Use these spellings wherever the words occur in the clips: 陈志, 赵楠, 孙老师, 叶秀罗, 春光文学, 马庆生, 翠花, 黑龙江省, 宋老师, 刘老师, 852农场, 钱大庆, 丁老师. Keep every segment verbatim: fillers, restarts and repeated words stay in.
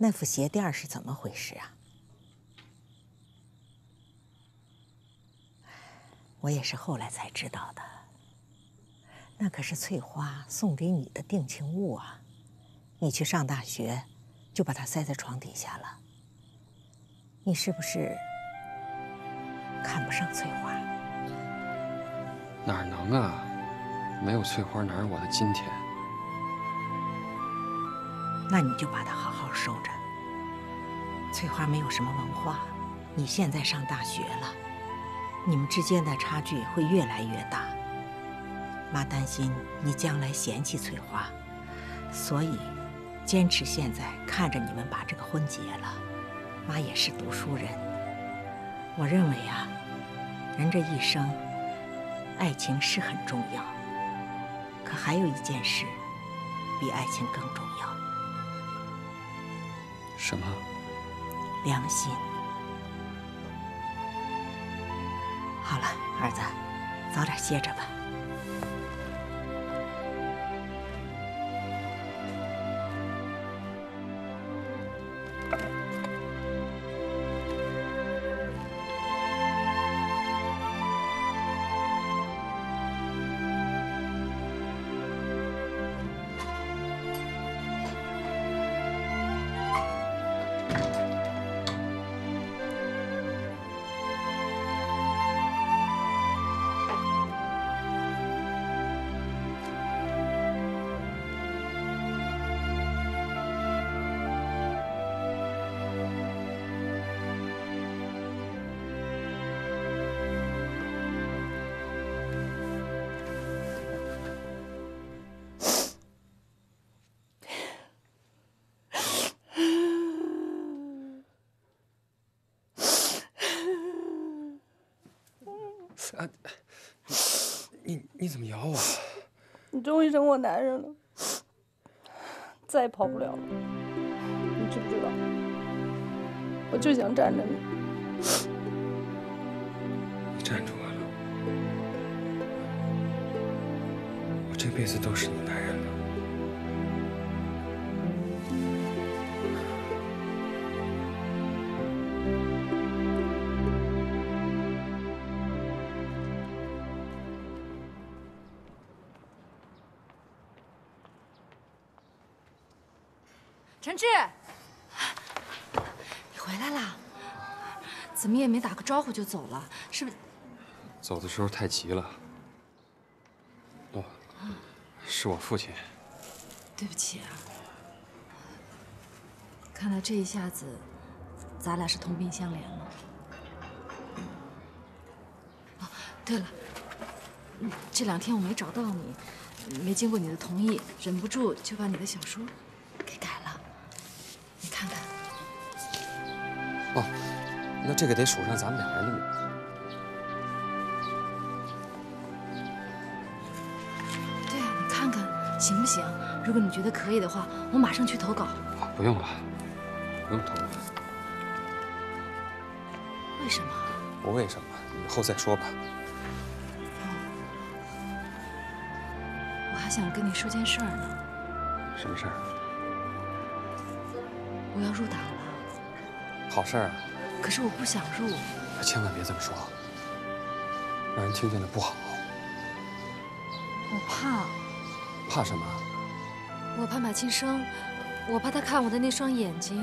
那副鞋垫是怎么回事啊？我也是后来才知道的。那可是翠花送给你的定情物啊！你去上大学，就把它塞在床底下了。你是不是看不上翠花？哪能啊！没有翠花，哪有我的今天？那你就把它好好收着。翠花没有什么文化，你现在上大学了，你们之间的差距会越来越大。妈担心你将来嫌弃翠花，所以坚持现在看着你们把这个婚结了。妈也是读书人，我认为啊，人这一生，爱情是很重要，可还有一件事，比爱情更重要。什么？良心。好了，儿子，早点歇着吧。啊，你你怎么咬我？你终于成我男人了，再也跑不了了。你知不知道？我就想站着你。你站出来了，我这辈子都是你男人了。志，你回来了，怎么也没打个招呼就走了，是不是？走的时候太急了。哦，是我父亲。对不起啊。看来这一下子，咱俩是同病相怜了。哦，对了，这两天我没找到你，没经过你的同意，忍不住就把你的小说给改了。 看看，哦，那这个得数上咱们俩人的名字。对啊，你看看行不行？如果你觉得可以的话，我马上去投稿。不用了，不用投了。为什么？不为什么，以后再说吧。我还想跟你说件事儿呢。什么事儿？ 我要入党了，好事儿啊！可是我不想入。千万别这么说，让人听见了不好。我怕。怕什么？我怕马庆生，我怕他看我的那双眼睛。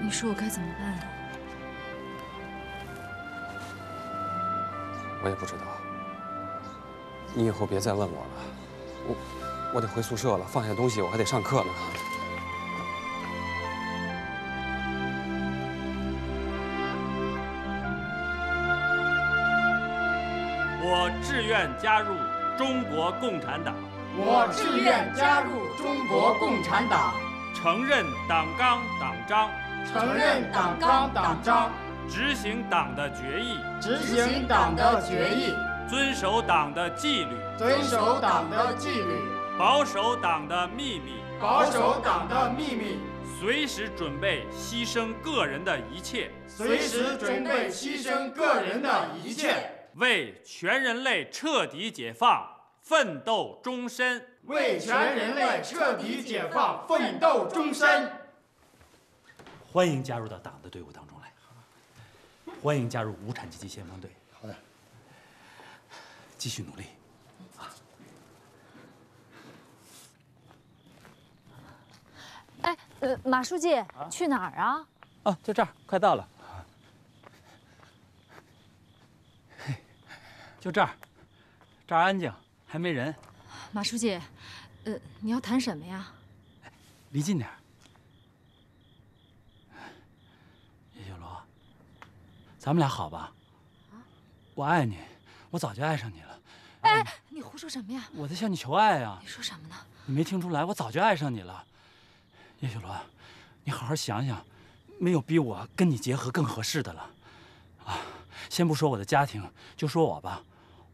你说我该怎么办啊？我也不知道。你以后别再问我了。 我我得回宿舍了，放下东西，我还得上课呢。我志愿加入中国共产党。我志愿加入中国共产党。承认党纲党章。承认党纲党章。执行党的决议。执行党的决议。 遵守党的纪律，遵守党的纪律，保守党的秘密，保守党的秘密，随时准备牺牲个人的一切，随时准备牺牲个人的一切，为全人类彻底解放奋斗终身。为全人类彻底解放奋斗终身。欢迎加入到党的队伍当中来，欢迎加入无产阶级先锋队。好的，继续努力。 哎，呃，马书记、啊、去哪儿啊？啊，就这儿，快到了。就这儿，这儿安静，还没人。马书记，呃，你要谈什么呀？离近点儿。叶九楼，咱们俩好吧？啊、我爱你，我早就爱上你了。哎，你胡说什么呀？我在向你求爱呀。你说什么呢？你没听出来，我早就爱上你了。 叶小罗，你好好想想，没有比我跟你结合更合适的了，啊！先不说我的家庭，就说我吧，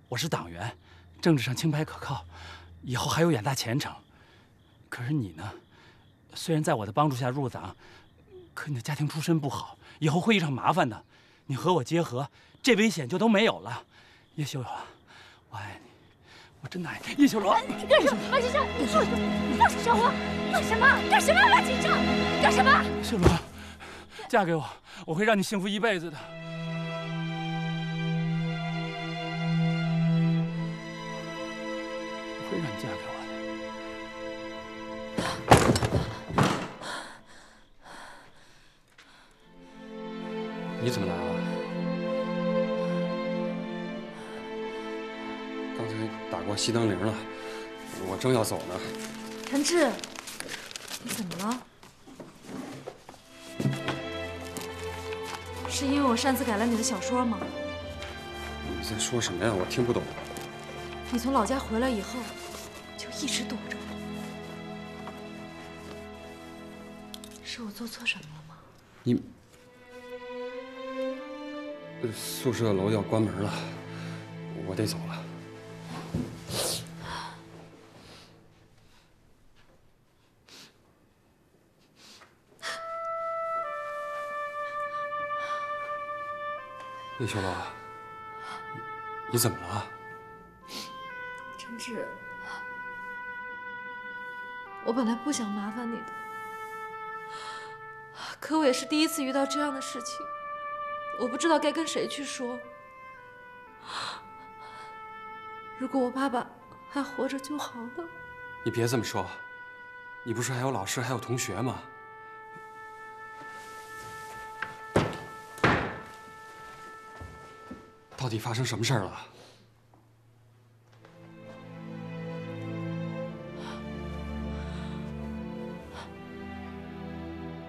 我是党员，政治上清白可靠，以后还有远大前程。可是你呢？虽然在我的帮助下入党，可你的家庭出身不好，以后会遇上麻烦的。你和我结合，这危险就都没有了。叶小罗，我爱你，我真的爱你。叶小罗，你干什么？马先生，你放手，放手，小花。 干什么？干什么？马启正，干什么？秀罗，嫁给我，我会让你幸福一辈子的。我会让你嫁给我的。你怎么来了？刚才打过熄灯铃了，我正要走呢。陈志。 你怎么了？是因为我擅自改了你的小说吗？你在说什么呀？我听不懂。你从老家回来以后，就一直躲着我。是我做错什么了吗？你……宿舍楼要关门了，我得走了。 叶秀楼，你怎么了？陈志，我本来不想麻烦你的，可我也是第一次遇到这样的事情，我不知道该跟谁去说。如果我爸爸还活着就好了。你别这么说，你不是还有老师还有同学吗？ 到底发生什么事儿了？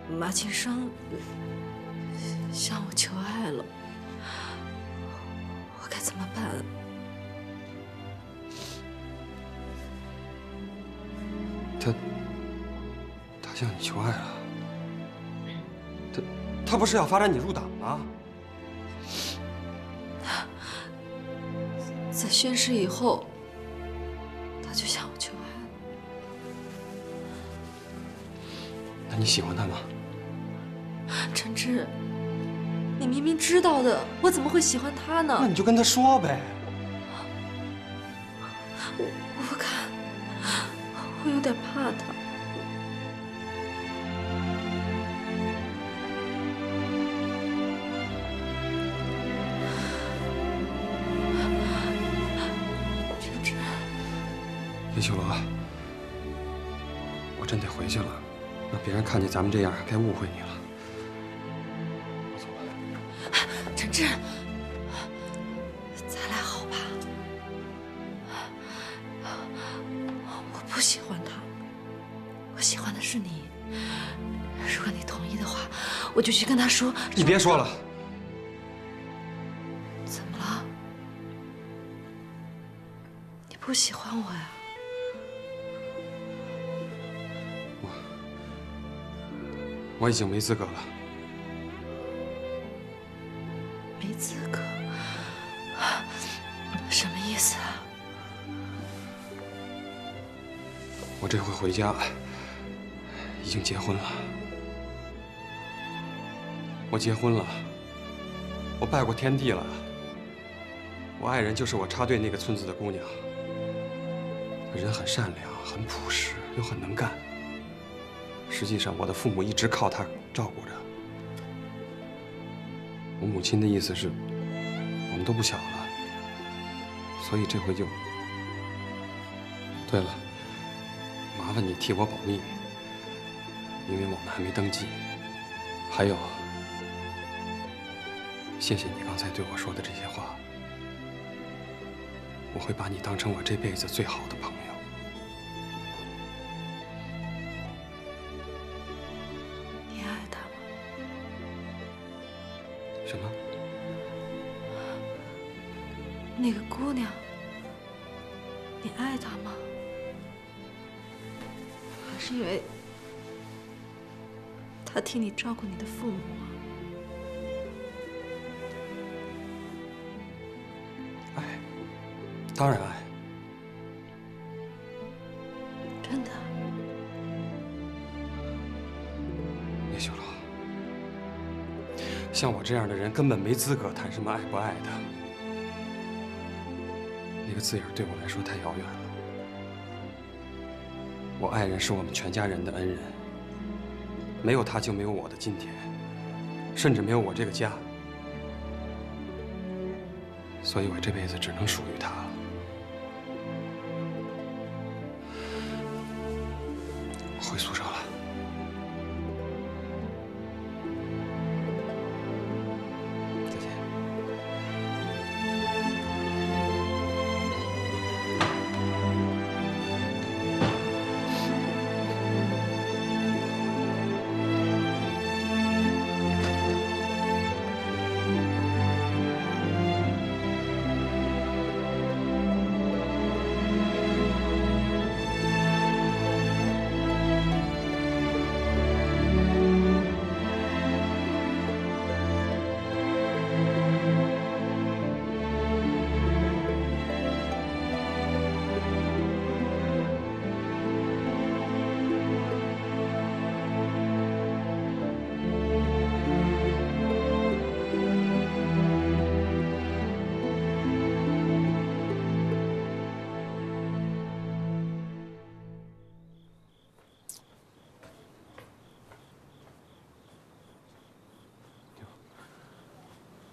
马庆生向我求爱了，我该怎么办？他他向你求爱了？他他不是要发展你入党吗？ 在宣誓以后，他就向我求爱了。那你喜欢他吗？陈志，你明明知道的，我怎么会喜欢他呢？那你就跟他说呗。我我不敢，我有点怕他。 叶秀楼，我真得回去了，让别人看见咱们这样，该误会你了。我走了。陈志，咱俩好吧？我不喜欢他，我喜欢的是你。如果你同意的话，我就去跟他说。你别说了。 怎么了？你不喜欢我呀？ 我已经没资格了，没资格，什么意思啊？我这回回家，已经结婚了。我结婚了，我拜过天地了。我爱人就是我插队那个村子的姑娘，人很善良，很朴实，又很能干。实际上，我的父母一直靠他照顾着。我母亲的意思是，我们都不小了，所以这回就……对了，麻烦你替我保密，因为我们还没登记。还有啊，谢谢你刚才对我说的这些话。 我会把你当成我这辈子最好的朋友。你爱他吗？什么？那个姑娘，你爱她吗？还是因为她替你照顾你的父母啊？ 当然爱，真的。叶秀楼，像我这样的人根本没资格谈什么爱不爱的，那个字眼对我来说太遥远了。我爱人是我们全家人的恩人，没有他就没有我的今天，甚至没有我这个家，所以我这辈子只能属于他。 回宿舍了。再见。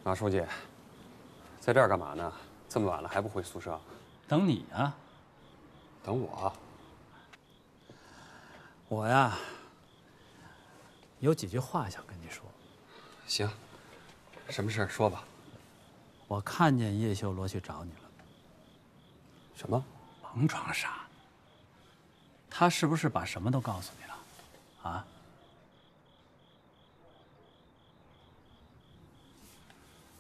马书记，在这儿干嘛呢？这么晚了还不回宿舍？等你啊。等我？我呀，有几句话想跟你说。行，什么事儿说吧。我看见叶秀罗去找你了。什么？甭装傻。他是不是把什么都告诉你了？啊？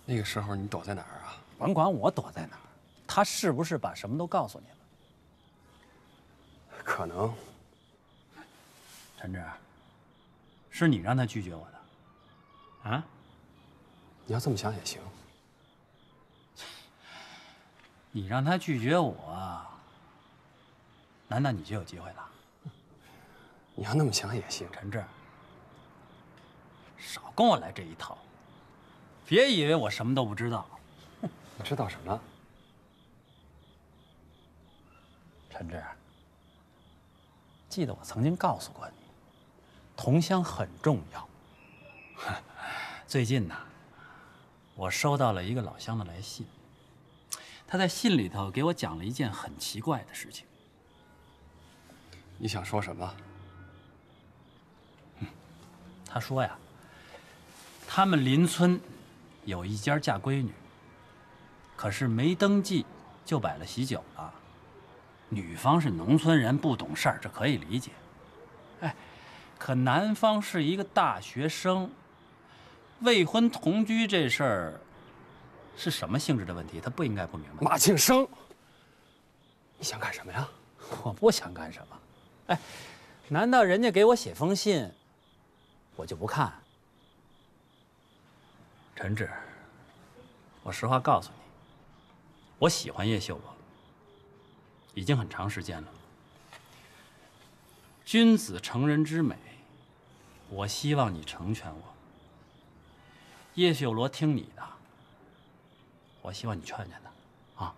那个时候你躲在哪儿啊？甭管我躲在哪儿，他是不是把什么都告诉你了？可能。陈志，是你让他拒绝我的，啊？你要这么想也行。你让他拒绝我，难道你就有机会了？你要那么想也行。陈志，少跟我来这一套。 别以为我什么都不知道，你知道什么？陈志，记得我曾经告诉过你，同乡很重要。最近呢，我收到了一个老乡的来信，他在信里头给我讲了一件很奇怪的事情。你想说什么？他说呀，他们邻村。 有一家嫁闺女，可是没登记就摆了喜酒了。女方是农村人，不懂事儿，这可以理解。哎，可男方是一个大学生，未婚同居这事儿是什么性质的问题？他不应该不明白。马庆生，你想干什么呀？我不想干什么。哎，难道人家给我写封信，我就不看？ 陈志，我实话告诉你，我喜欢叶秀罗，已经很长时间了。君子成人之美，我希望你成全我。叶秀罗听你的，我希望你劝劝他，啊。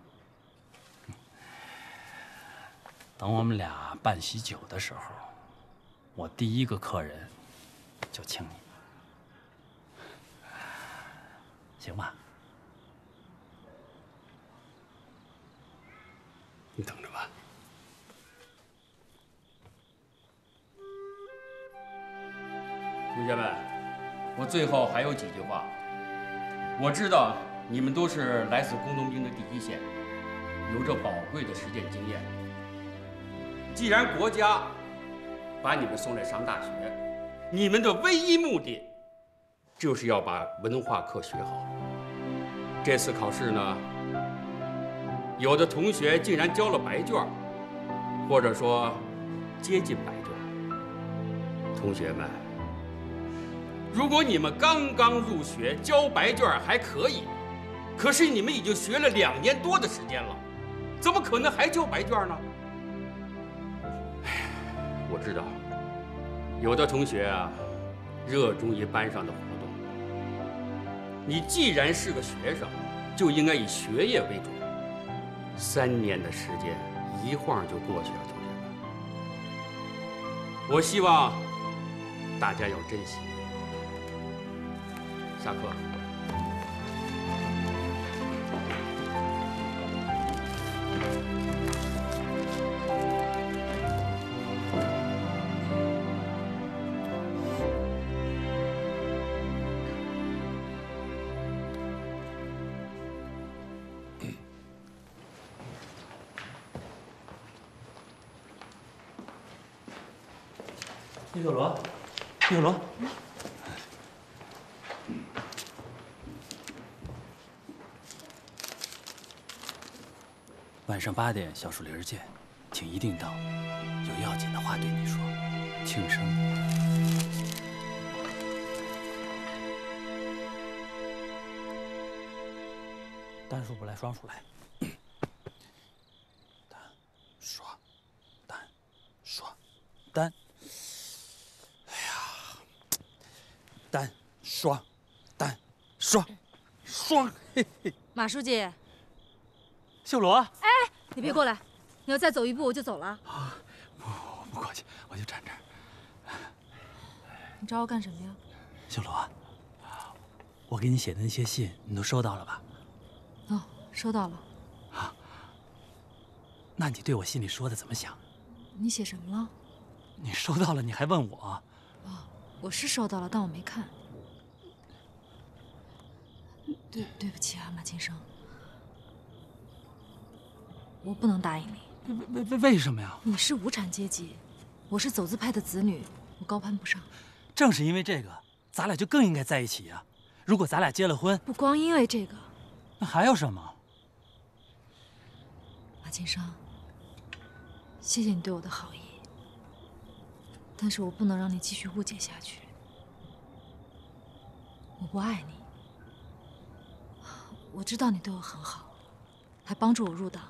等我们俩办喜酒的时候，我第一个客人就请你，行吧？你等着吧。 同学们，我最后还有几句话。我知道你们都是来自工农兵的第一线，有着宝贵的实践经验。既然国家把你们送来上大学，你们的唯一目的就是要把文化课学好。这次考试呢，有的同学竟然交了白卷，或者说接近白卷。同学们。 如果你们刚刚入学，交白卷还可以，可是你们已经学了两年多的时间了，怎么可能还交白卷呢？我知道，有的同学啊，热衷于班上的活动。你既然是个学生，就应该以学业为主。三年的时间一晃就过去了，同学们，我希望大家要珍惜。 下课。叶小罗，叶小罗。 晚上八点，小树林见，请一定到。有要紧的话对你说，庆生。单数不来，双数来。单，双，单，双，单。哎呀，单双，单双，双。嘿嘿。马书记，秀罗。哎。 你别过来！你要再走一步，我就走了。啊，不，我不过去，我就站这儿。你找我干什么呀？小罗，我给你写的那些信，你都收到了吧？哦，收到了。啊，那你对我信里说的怎么想？你写什么了？你收到了，你还问我？哦，我是收到了，但我没看。对，对不起啊，马金生。 我不能答应你，为为为什么呀？你是无产阶级，我是走资派的子女，我高攀不上。正是因为这个，咱俩就更应该在一起呀、啊！如果咱俩结了婚，不光因为这个，那还有什么？马金生，谢谢你对我的好意，但是我不能让你继续误解下去。我不爱你，我知道你对我很好，还帮助我入党。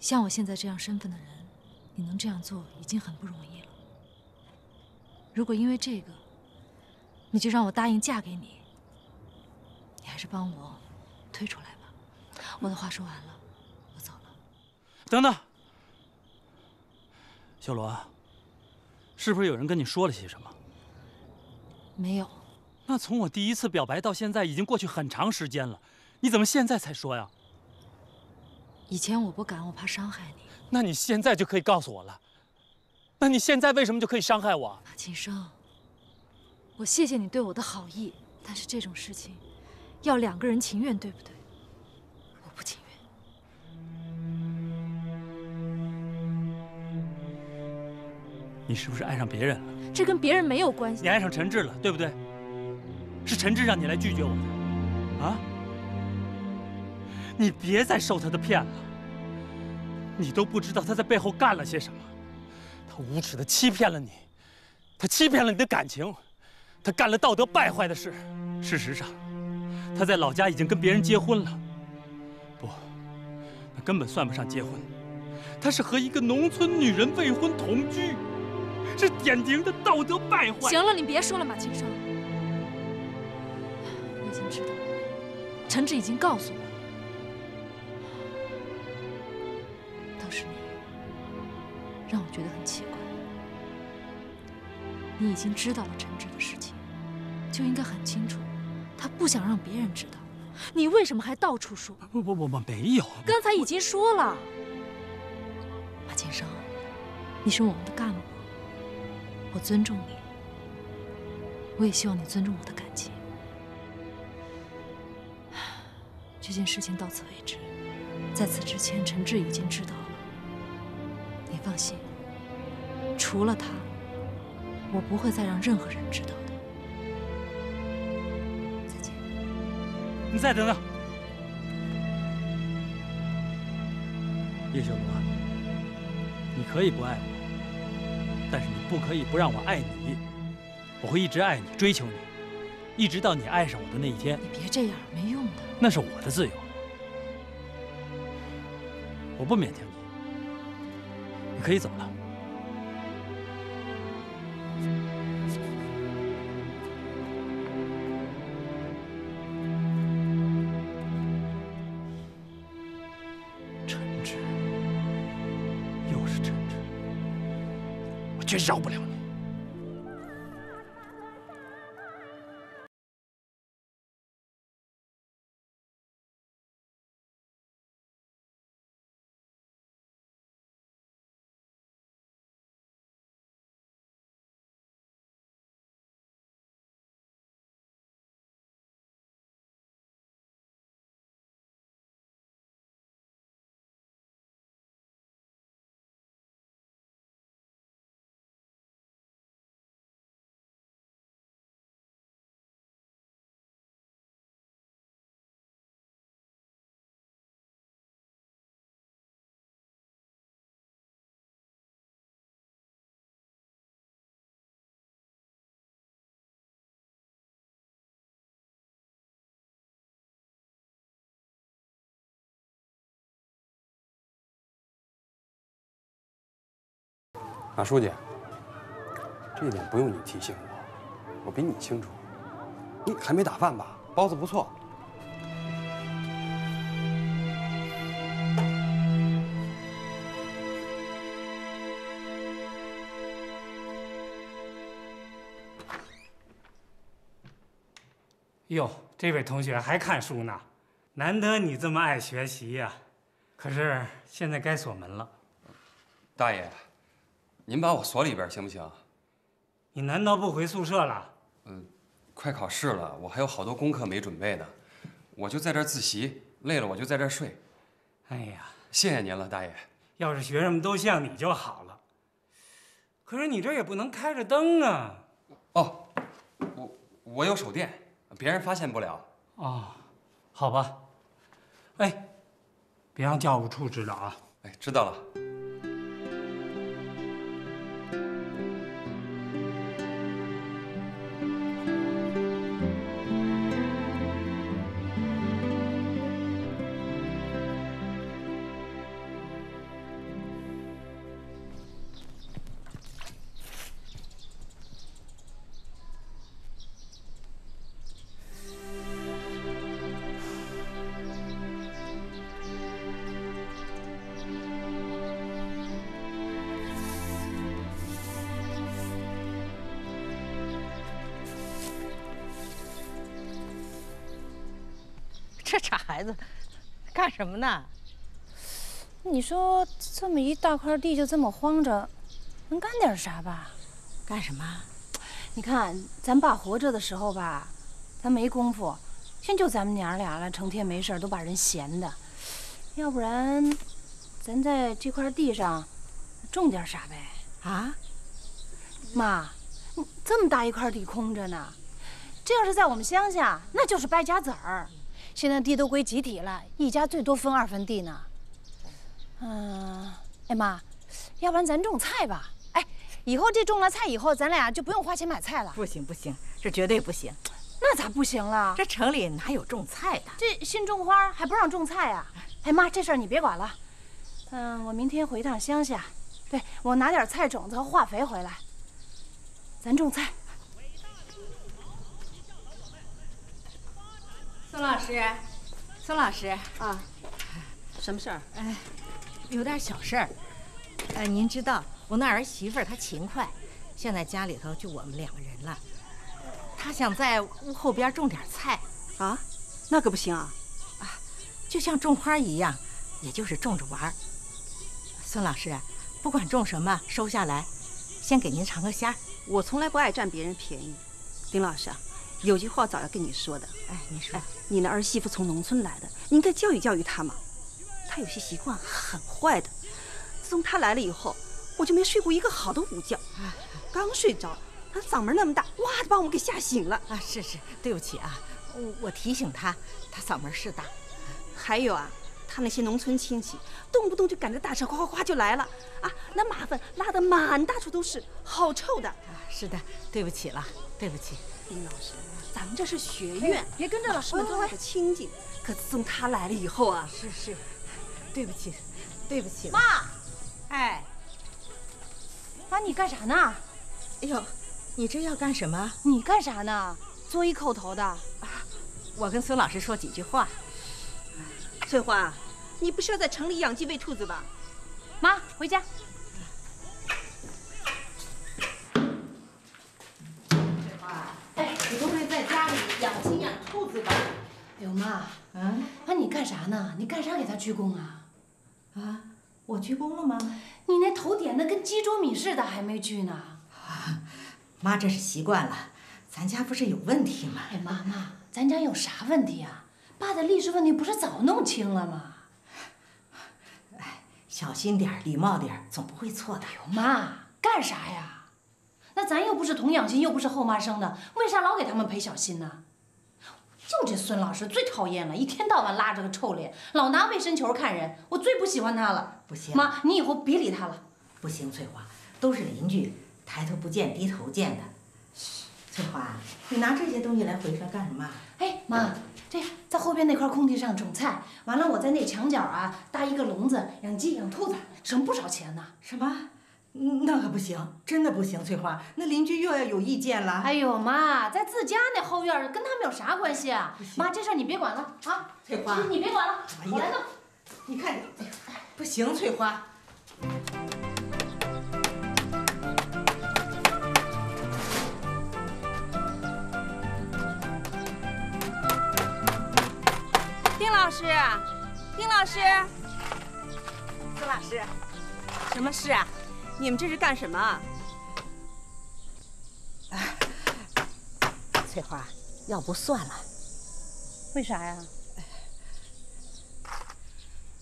像我现在这样身份的人，你能这样做已经很不容易了。如果因为这个，你就让我答应嫁给你，你还是帮我推出来吧。我的话说完了，我走了。等等，小罗，是不是有人跟你说了些什么？没有。那从我第一次表白到现在，已经过去很长时间了，你怎么现在才说呀？ 以前我不敢，我怕伤害你。那你现在就可以告诉我了。那你现在为什么就可以伤害我？马琴生，我谢谢你对我的好意，但是这种事情要两个人情愿，对不对？我不情愿。你是不是爱上别人了？这跟别人没有关系。你爱上陈志了，对不对？是陈志让你来拒绝我的，啊？ 你别再受他的骗了，你都不知道他在背后干了些什么。他无耻地欺骗了你，他欺骗了你的感情，他干了道德败坏的事。事实上，他在老家已经跟别人结婚了，不，那根本算不上结婚，他是和一个农村女人未婚同居，是典型的道德败坏。行了，你别说了，马青生，我已经知道了，陈志已经告诉我。 是你，让我觉得很奇怪。你已经知道了陈芷的事情，就应该很清楚，他不想让别人知道，你为什么还到处说？不不不不，没有。刚才已经说了。马建生，你是我们的干部，我尊重你，我也希望你尊重我的感情。这件事情到此为止，在此之前，陈芷已经知道了。你放心，除了他，我不会再让任何人知道的。再见。你再等等，叶秀如啊，你可以不爱我，但是你不可以不让我爱你。我会一直爱你，追求你，一直到你爱上我的那一天。你别这样，没用的。那是我的自由，我不勉强你，你可以走了。 真饶不了你！马书记，这一点不用你提醒我，我比你清楚。你还没打饭吧？包子不错。哟，这位同学还看书呢，难得你这么爱学习呀、啊。可是现在该锁门了，大爷。 您把我锁里边行不行？你难道不回宿舍了？嗯，快考试了，我还有好多功课没准备呢，我就在这儿自习，累了我就在这儿睡。哎呀，谢谢您了，大爷。要是学生们都像你就好了。可是你这也不能开着灯啊。哦，我我有手电，别人发现不了。哦，好吧。哎，别让教务处知道啊。哎，知道了。 这傻孩子，干什么呢？你说这么一大块地就这么荒着，能干点啥吧？干什么？你看咱爸活着的时候吧，他没工夫，现就咱们娘俩了，成天没事都把人闲的。要不然，咱在这块地上种点啥呗？啊？妈，这么大一块地空着呢，这要是在我们乡下，那就是败家子儿。 现在地都归集体了，一家最多分二分地呢。嗯，哎妈，要不然咱种菜吧？哎，以后这种了菜以后，咱俩就不用花钱买菜了。不行不行，这绝对不行。那咋不行了？这城里哪有种菜的？这新种花还不让种菜啊？哎妈，这事儿你别管了。嗯，我明天回趟乡下，对我拿点菜种子和化肥回来，咱种菜。 宋老师，宋老师啊，什么事儿？哎，有点小事儿。呃，您知道我那儿媳妇儿她勤快，现在家里头就我们两个人了，她想在屋后边种点菜啊，那可不行啊！啊，就像种花一样，也就是种着玩。孙老师，不管种什么，收下来，先给您尝个鲜。我从来不爱占别人便宜，丁老师啊，有句话早要跟你说的。哎，你说，哎，你那儿媳妇从农村来的，你应该教育教育她嘛。她有些习惯很坏的，自从她来了以后。 我就没睡过一个好的午觉，刚睡着，他嗓门那么大，哇，把我们给吓醒了啊！是是，对不起啊，我我提醒他，他嗓门是大。还有啊，他那些农村亲戚，动不动就赶着大车哗哗哗就来了啊，那马粪拉得满大处都是，好臭的。啊，是的，对不起了，对不起，丁老师，咱们这是学院，别跟着老师们多的亲近。可自从他来了以后啊，是是，对不起，对不起，妈，哎。 妈，你干啥呢？哎呦，你这要干什么？你干啥呢？作揖叩头的、啊。我跟孙老师说几句话。翠花，你不是要在城里养鸡喂兔子吧？妈，回家。翠花，哎，你不会在家里养鸡养兔子吧？哎呦妈，嗯，妈你干啥呢？你干啥给他鞠躬啊？啊？ 我鞠躬了吗？你那头点的跟鸡啄米似的，还没鞠呢。妈，这是习惯了。咱家不是有问题吗？哎，妈妈，咱家有啥问题啊？爸的历史问题不是早弄清了吗？哎，小心点儿，礼貌点儿，总不会错的。哎呦，妈，干啥呀？那咱又不是童养媳，又不是后妈生的，为啥老给他们赔小心呢？ 就这孙老师最讨厌了，一天到晚拉着个臭脸，老拿卫生球看人，我最不喜欢他了。不行，妈，你以后别理他了。不行，翠花，都是邻居，抬头不见低头见的。翠花，你拿这些东西来回旋干什么？哎，妈，这在后边那块空地上种菜，完了我在那墙角啊搭一个笼子，养鸡养兔子，省不少钱呢。什么？ 那可不行，真的不行，翠花，那邻居又要有意见了。哎呦妈，在自家那后院跟他们有啥关系啊？妈，这事儿你别管了啊，翠花，你别管了，我来弄。你看，不行，翠花。丁老师，丁老师，孙老师，什么事啊？ 你们这是干什么啊？翠花，要不算了。为啥呀？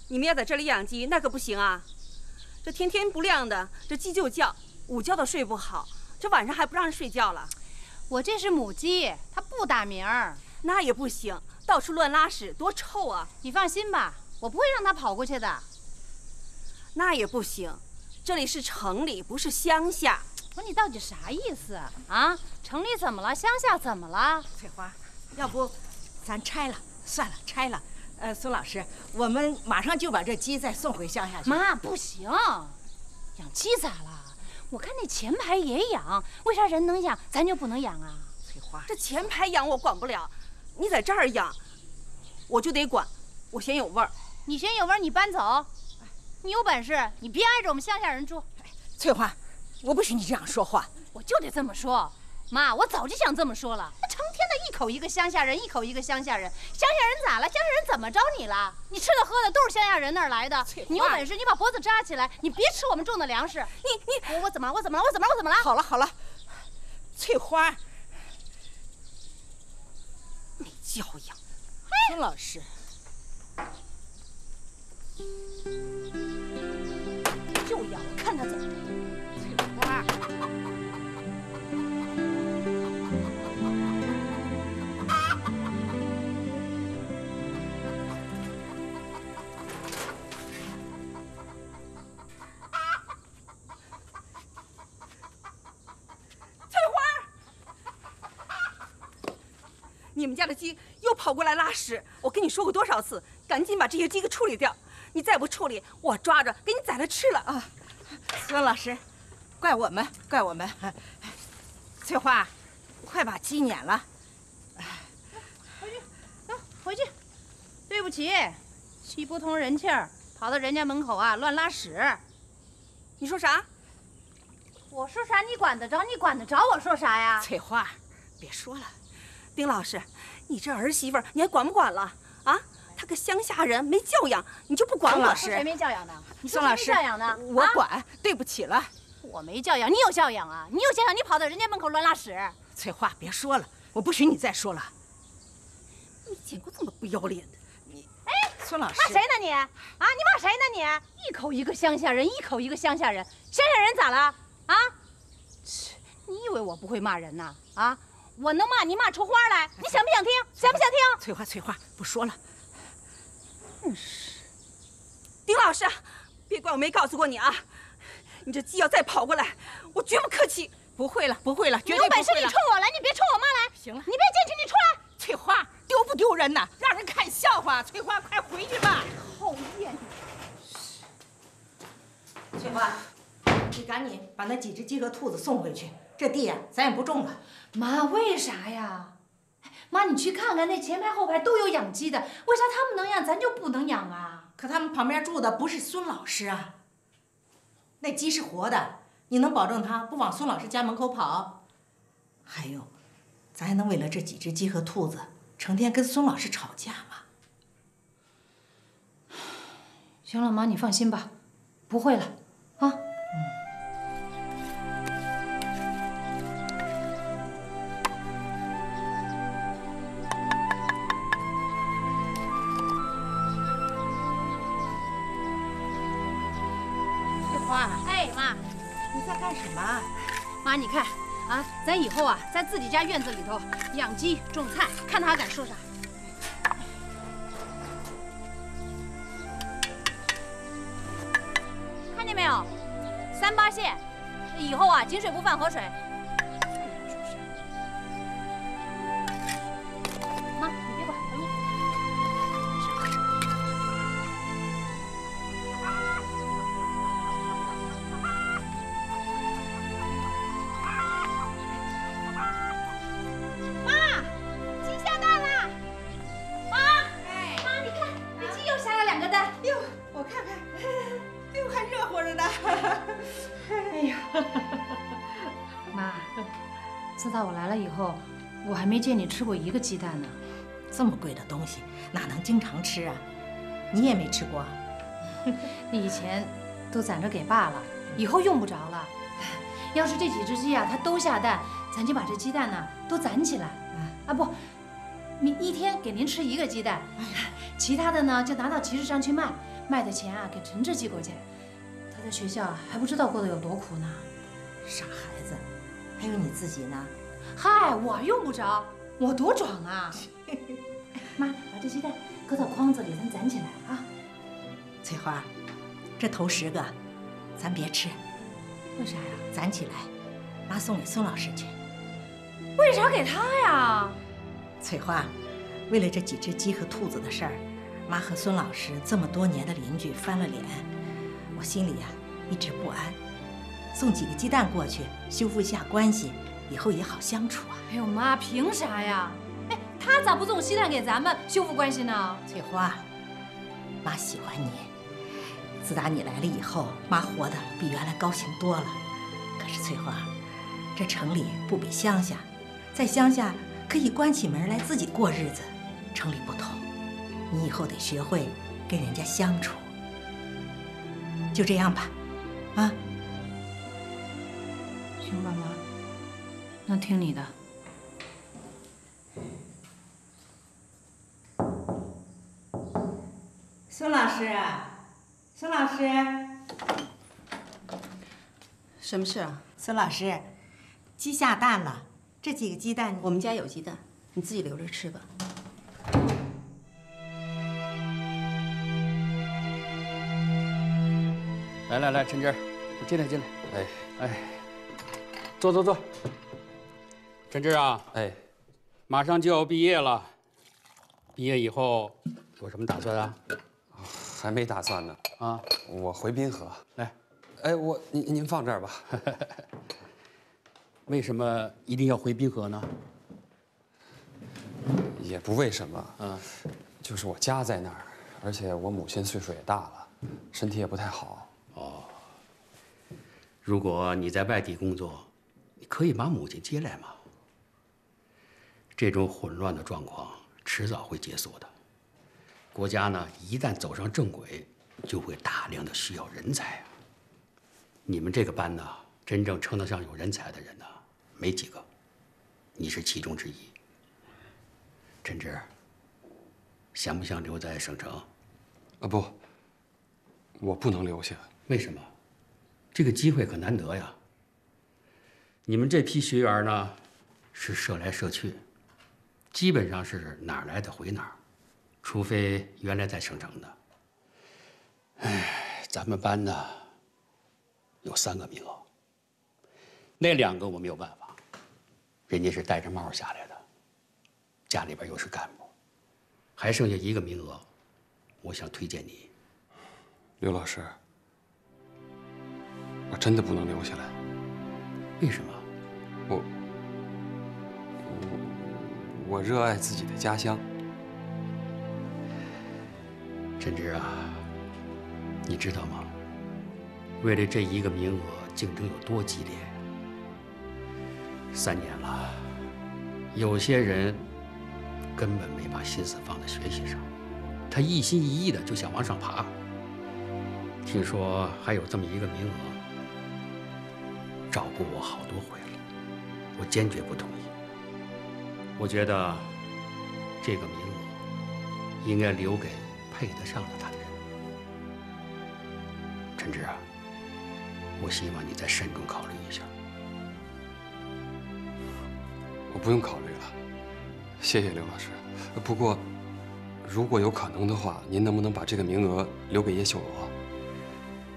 你们要在这里养鸡，那可不行啊！这天天不亮的，这鸡就叫，午觉都睡不好，这晚上还不让人睡觉了。我这是母鸡，它不打鸣儿。那也不行，到处乱拉屎，多臭啊！你放心吧，我不会让它跑过去的。那也不行。 这里是城里，不是乡下。我说你到底啥意思啊？啊，城里怎么了？乡下怎么了？翠花，要不咱拆了？算了，拆了。呃，孙老师，我们马上就把这鸡再送回乡下去。妈，不行，养鸡咋了？我看那前排也养，为啥人能养，咱就不能养啊？翠花，这前排养我管不了，你在这儿养，我就得管，我嫌有味儿。你嫌有味儿，你搬走。 你有本事，你别挨着我们乡下人住。翠花，我不许你这样说话，我就得这么说。妈，我早就想这么说了。那成天的一口一个乡下人，一口一个乡下人，乡下人咋了？乡下人怎么着你了？你吃的喝的都是乡下人那儿来的。你有本事你把脖子扎起来，你别吃我们种的粮食。你你我我怎么了？我怎么了？我怎么了？我怎么了？好了好了，翠花，没教养，孙老师。 就要我看他怎么的，翠花。翠花，你们家的鸡又跑过来拉屎，我跟你说过多少次，赶紧把这些鸡给处理掉。 你再不处理，我抓着给你宰了吃了啊！孙老师，怪我们，怪我们。翠花，快把鸡撵了。回去，啊，回去。对不起，气不通人气儿，跑到人家门口啊乱拉屎。你说啥？我说啥你管得着？你管得着我说啥呀？翠花，别说了，丁老师，你这儿媳妇你还管不管了啊？她个乡下人没教养，你就不管我？谁没教养呢？宋老师，我管，对不起了。我没教养，你有教养啊？你有教养，你跑到人家门口乱拉屎。翠花，别说了，我不许你再说了。没见过这么不要脸的。 孙老师，骂谁呢你啊？你骂谁呢你？一口一个乡下人，一口一个乡下人，乡下人咋了啊？你以为我不会骂人呐？啊，我能骂你骂出花来，你想不想听？想不想听？翠花，翠花，不说了。嗯，丁老师，别怪我没告诉过你啊！你这鸡要再跑过来，我绝不客气。不会了，不会了，绝对不会了。有本事你冲我来，你别冲我妈来。行了，你别进去，你出来。翠花。 丢不丢人呐？让人看笑话！翠花，快回去吧！讨厌！翠花，你赶紧把那几只鸡和兔子送回去。这地呀，咱也不种了。妈，为啥呀？妈，你去看看那前排后排都有养鸡的，为啥他们能养，咱就不能养啊？可他们旁边住的不是孙老师啊。那鸡是活的，你能保证它不往孙老师家门口跑？还有，咱还能为了这几只鸡和兔子？ 成天跟孙老师吵架嘛？行了，妈，你放心吧，不会了，啊。翠花，哎，妈，你在干什么？妈，你看。 啊，咱以后啊，在自己家院子里头养鸡种菜，看他还敢说啥。看见没有，三八蟹，以后啊，井水不犯河水。妈，你别管，你。自打我来了以后，我还没见你吃过一个鸡蛋呢。这么贵的东西，哪能经常吃啊？你也没吃过啊？你以前都攒着给爸了，以后用不着了。要是这几只鸡啊，它都下蛋，咱就把这鸡蛋呢、啊、都攒起来。啊不，你一天给您吃一个鸡蛋，其他的呢就拿到集市上去卖，卖的钱啊给陈志寄过去。他在学校还不知道过得有多苦呢。傻孩子。 还有你自己呢，嗨，我用不着，我多壮啊！妈，把这鸡蛋搁到筐子里，咱攒起来啊！翠花，这头十个，咱别吃，为啥呀？攒起来，妈送给孙老师去。为啥给他呀？翠花，为了这几只鸡和兔子的事儿，妈和孙老师这么多年的邻居翻了脸，我心里呀一直不安。 送几个鸡蛋过去，修复一下关系，以后也好相处啊！哎呦妈，凭啥呀？哎，他咋不送鸡蛋给咱们修复关系呢？翠花，妈喜欢你。自打你来了以后，妈活得比原来高兴多了。可是翠花，这城里不比乡下，在乡下可以关起门来自己过日子，城里不同，你以后得学会跟人家相处。就这样吧，啊。 行吧，妈，那听你的。孙老师，孙老师，什么事啊？孙老师，鸡下蛋了，这几个鸡蛋我们家有鸡蛋，你自己留着吃吧。 来来来，陈枝，进来进来。哎哎。 坐坐坐，陈志啊，哎，马上就要毕业了，毕业以后有什么打算啊？还没打算呢。啊，我回滨河来。哎，我您您放这儿吧。为什么一定要回滨河呢？也不为什么，嗯，就是我家在那儿，而且我母亲岁数也大了，身体也不太好。哦，如果你在外地工作，你可以把母亲接来吗？这种混乱的状况迟早会结束的。国家呢，一旦走上正轨，就会大量的需要人才啊。你们这个班呢，真正称得上有人才的人呢，没几个，你是其中之一。陈直，想不想留在省城？啊，不，我不能留下。为什么？ 这个机会可难得呀！你们这批学员呢，是社来社去，基本上是哪儿来的回哪儿，除非原来在省城的。哎，咱们班呢有三个名额，那两个我没有办法，人家是戴着帽下来的，家里边又是干部，还剩下一个名额，我想推荐你，刘老师。 我真的不能留下来。为什么？我我我热爱自己的家乡。陈直啊，你知道吗？为了这一个名额，竞争有多激烈？三年了，有些人根本没把心思放在学习上，他一心一意的就想往上爬。听说还有这么一个名额。 找过我好多回了，我坚决不同意。我觉得这个名额应该留给配得上了他的人。陈直啊，我希望你再慎重考虑一下。我不用考虑了，谢谢刘老师。不过，如果有可能的话，您能不能把这个名额留给叶秀罗？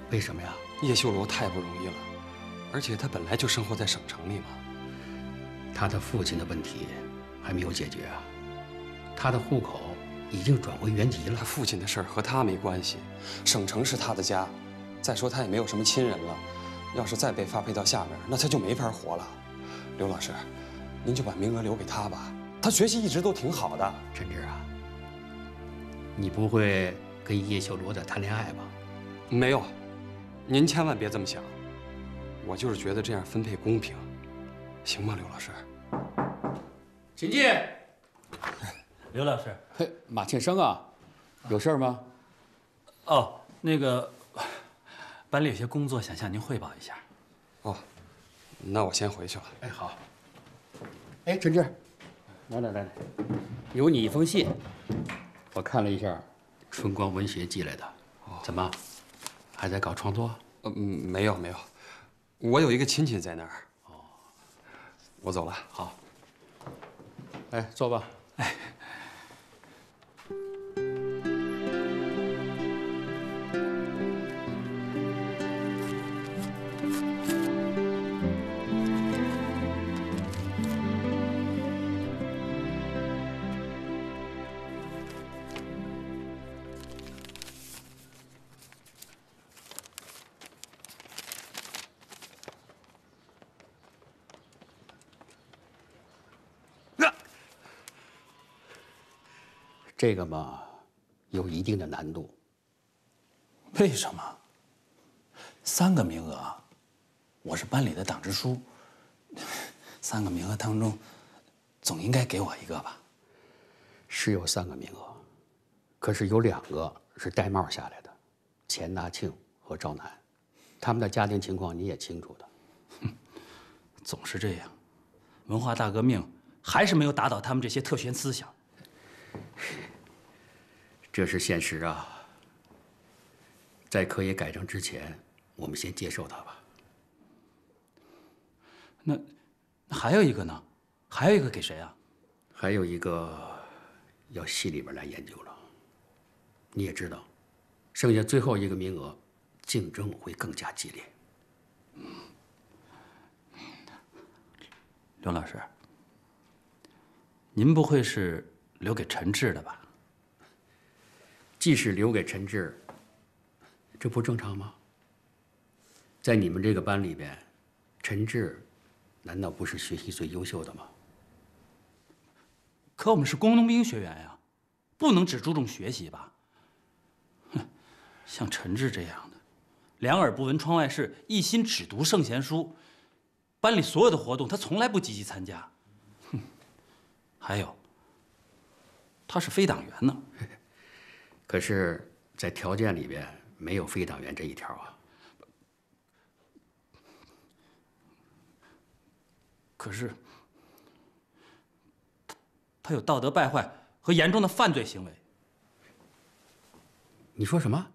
为什么呀？叶秀罗太不容易了。 而且他本来就生活在省城里嘛，他的父亲的问题还没有解决啊，他的户口已经转回原籍了。他父亲的事儿和他没关系，省城是他的家。再说他也没有什么亲人了，要是再被发配到下面，那他就没法活了。刘老师，您就把名额留给他吧，他学习一直都挺好的。陈直啊，你不会跟叶秀罗在谈恋爱吧？没有，您千万别这么想。 我就是觉得这样分配公平，行吗，刘老师？请进。刘老师，嘿，马庆生啊，有事吗？哦，那个，班里有些工作想向您汇报一下。哦，那我先回去了。哎，好。哎，陈志，来来来来，有你一封信，我看了一下，春光文学寄来的。哦，怎么，还在搞创作？嗯，没有没有。 我有一个亲戚在那儿，哦，我走了，好。哎，坐吧。哎，这个嘛，有一定的难度。为什么？三个名额，我是班里的党支书，三个名额当中，总应该给我一个吧？是有三个名额，可是有两个是戴帽下来的，钱大庆和赵楠，他们的家庭情况你也清楚的。哼，总是这样，文化大革命还是没有打倒他们这些特权思想。 这是现实啊，在科野改正之前，我们先接受它吧。那，那还有一个呢？还有一个给谁啊？还有一个要系里边来研究了。你也知道，剩下最后一个名额，竞争会更加激烈。嗯，刘老师，您不会是留给陈志的吧？ 即使留给陈志，这不正常吗？在你们这个班里边，陈志难道不是学习最优秀的吗？可我们是工农兵学员呀，不能只注重学习吧？哼，像陈志这样的，两耳不闻窗外事，一心只读圣贤书。班里所有的活动，他从来不积极参加。哼，还有，他是非党员呢。可是，在条件里边没有非党员这一条啊。可是，他他有道德败坏和严重的犯罪行为。你说什么？